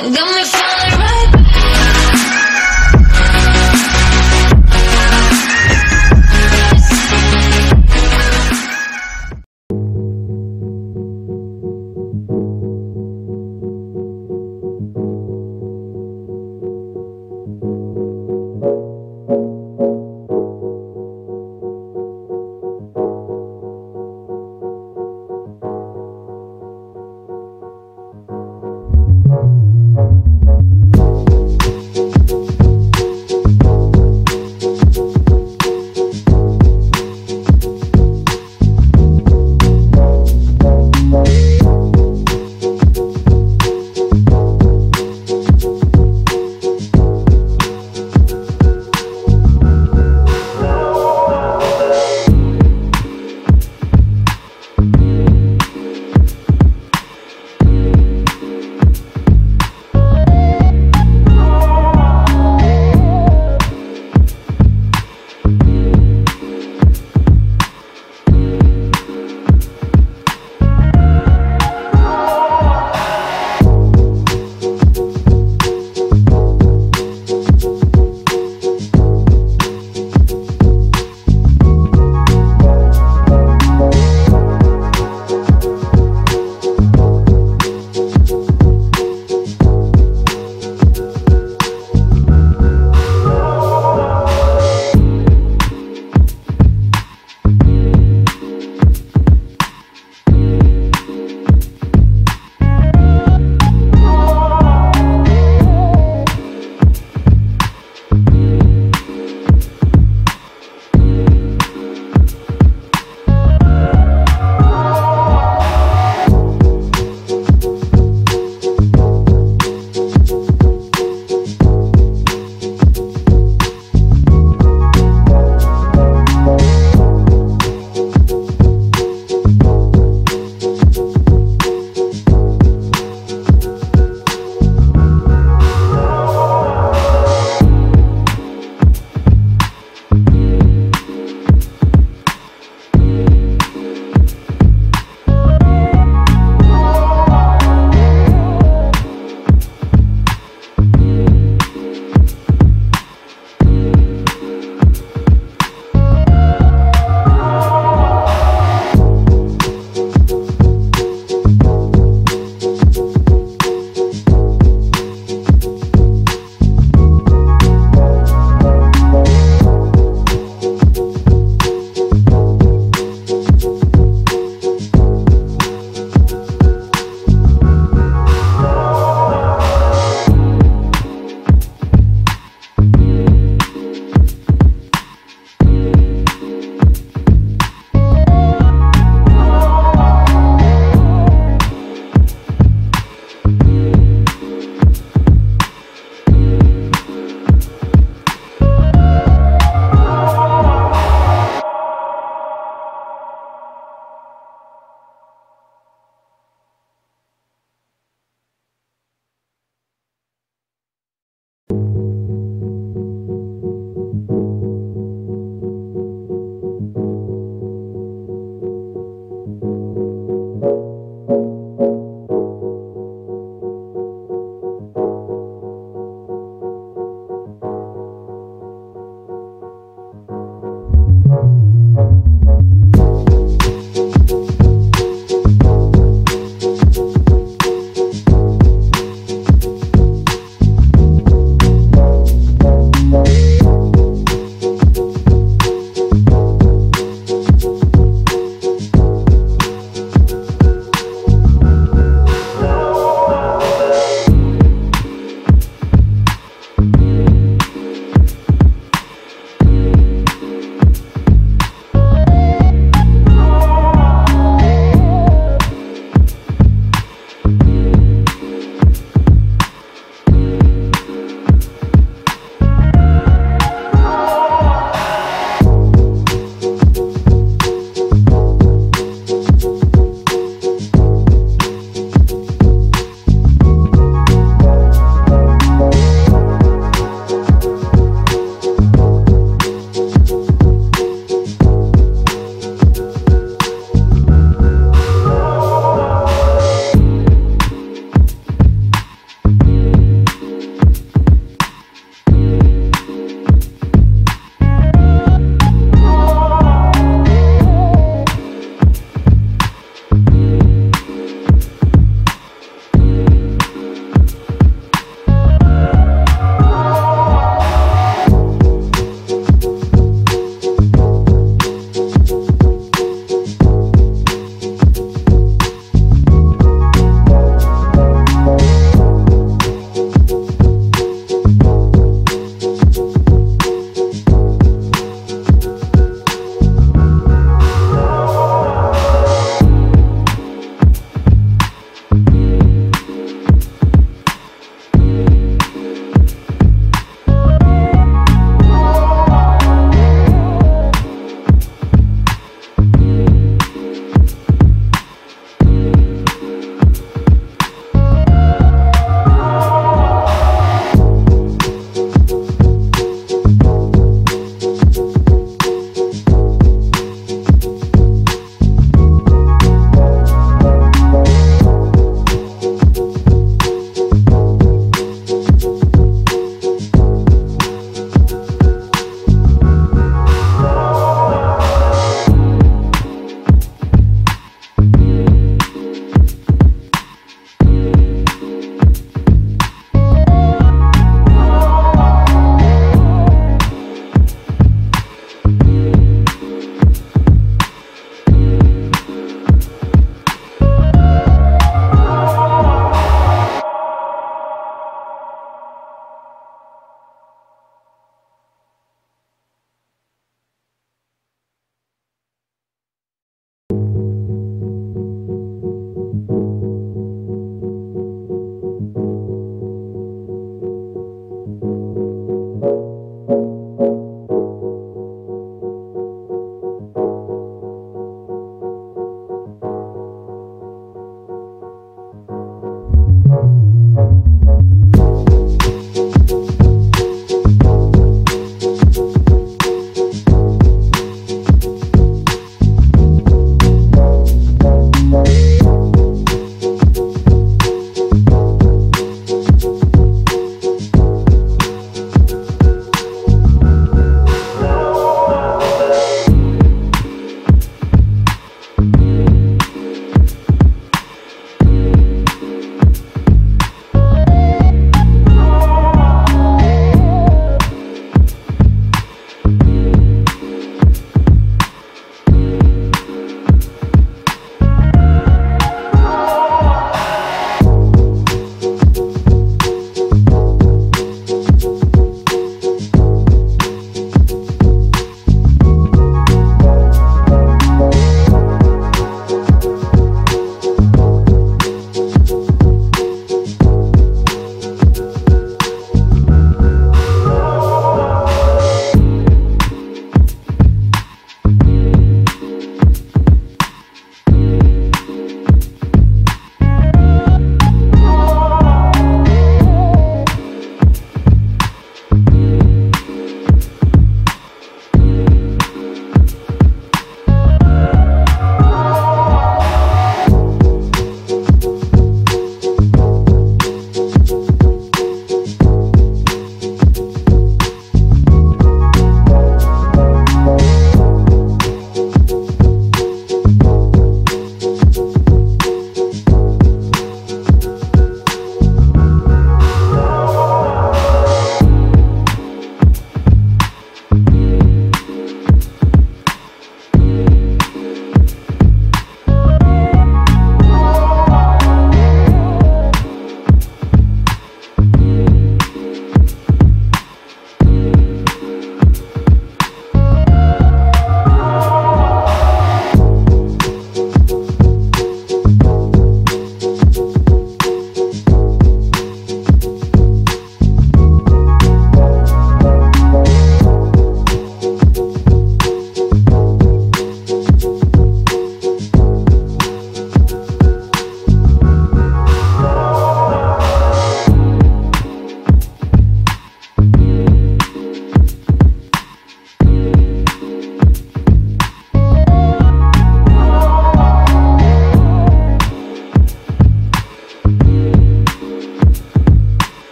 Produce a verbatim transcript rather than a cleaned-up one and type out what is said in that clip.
Got me falling right back.